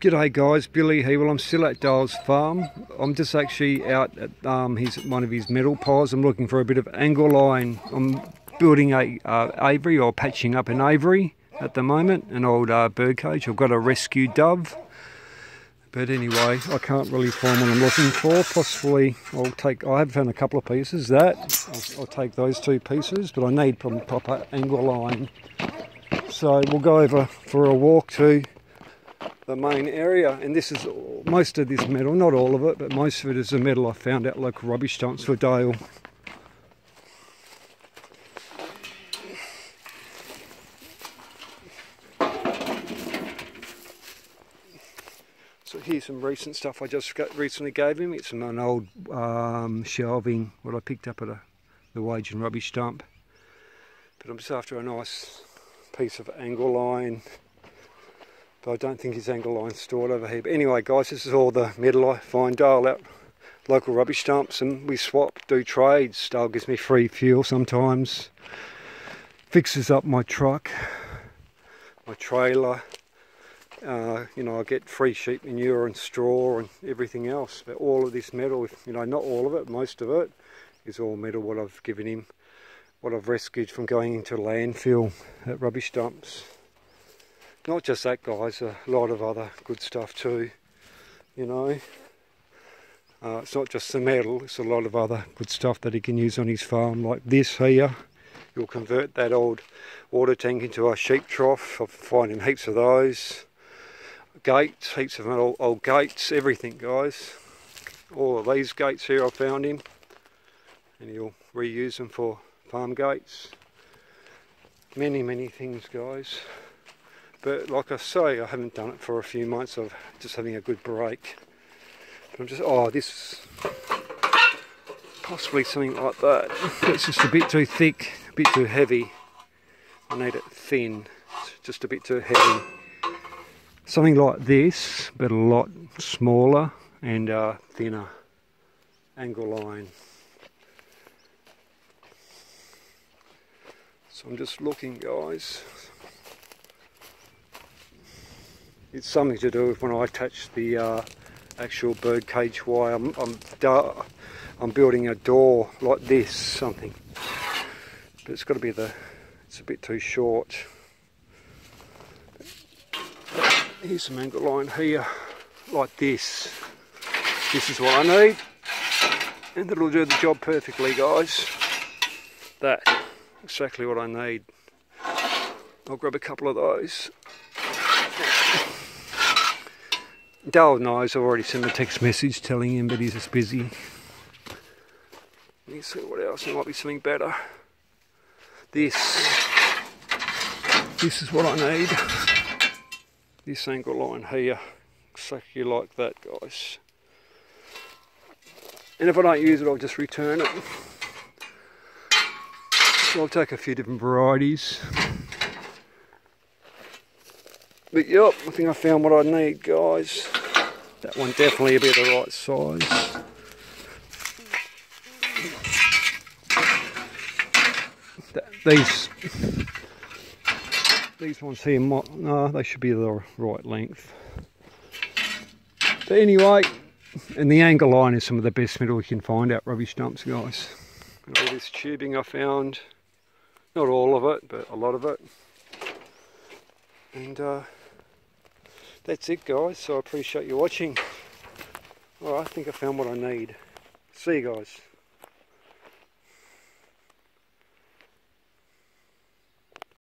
G'day guys, Billy here. Well, I'm still at Dayle's farm. I'm just actually out at one of his metal piles. I'm looking for a bit of angle line. I'm building a aviary, or patching up an aviary at the moment, an old bird cage. I've got a rescue dove. But anyway, I can't really find what I'm looking for. Possibly I'll take, I have found a couple of pieces that, I'll take those two pieces, but I need proper angle line. So we'll go over for a walk to the main area, and this is most of this metal, not all of it, but most of it is the metal I found at local rubbish dumps for Dayle. So here's some recent stuff I just recently gave him. It's an old shelving, what I picked up at the Wagin and rubbish dump. But I'm just after a nice piece of angle line. I don't think his angle line's stored over here. But anyway guys, this is all the metal I find Dayle at local rubbish dumps, and we swap, do trades. Dayle gives me free fuel sometimes, fixes up my truck, my trailer, you know, I get free sheep manure and straw and everything else. But all of this metal, you know, not all of it, most of it is all metal what I've given him, what I've rescued from going into landfill at rubbish dumps. Not just that guys, a lot of other good stuff too, you know. It's not just the metal, it's a lot of other good stuff that he can use on his farm, like this here. He'll convert that old water tank into a sheep trough. I'll find him heaps of those. Gates, heaps of old gates, everything guys. All of these gates here I found him, and he'll reuse them for farm gates. Many, many things guys. But like I say, I haven't done it for a few months. I'm just having a good break. But I'm just, oh, this is possibly something like that. It's just a bit too thick, a bit too heavy. I need it thin. It's just a bit too heavy. Something like this, but a lot smaller and thinner angle line. So I'm just looking, guys. It's something to do with when I attach the actual bird cage wire. I'm building a door like this, something. But it's got to be the, it's a bit too short. Here's some angle line here, like this. This is what I need. And that'll do the job perfectly, guys. That, exactly what I need. I'll grab a couple of those. Dayle knows, I've already sent a text message telling him, but he's just busy. Let's see what else, there might be something better. This is what I need. This angle line here, exactly like that guys. And if I don't use it, I'll just return it. So I'll take a few different varieties. But yep, I think I found what I need, guys. That one definitely will be the right size. These ones here, no, they should be the right length. But anyway, and the angle line is some of the best metal we can find out rubbish dumps, guys. And all this tubing I found, not all of it, but a lot of it. And that's it guys, so I appreciate you watching. Alright, I think I found what I need. See you guys.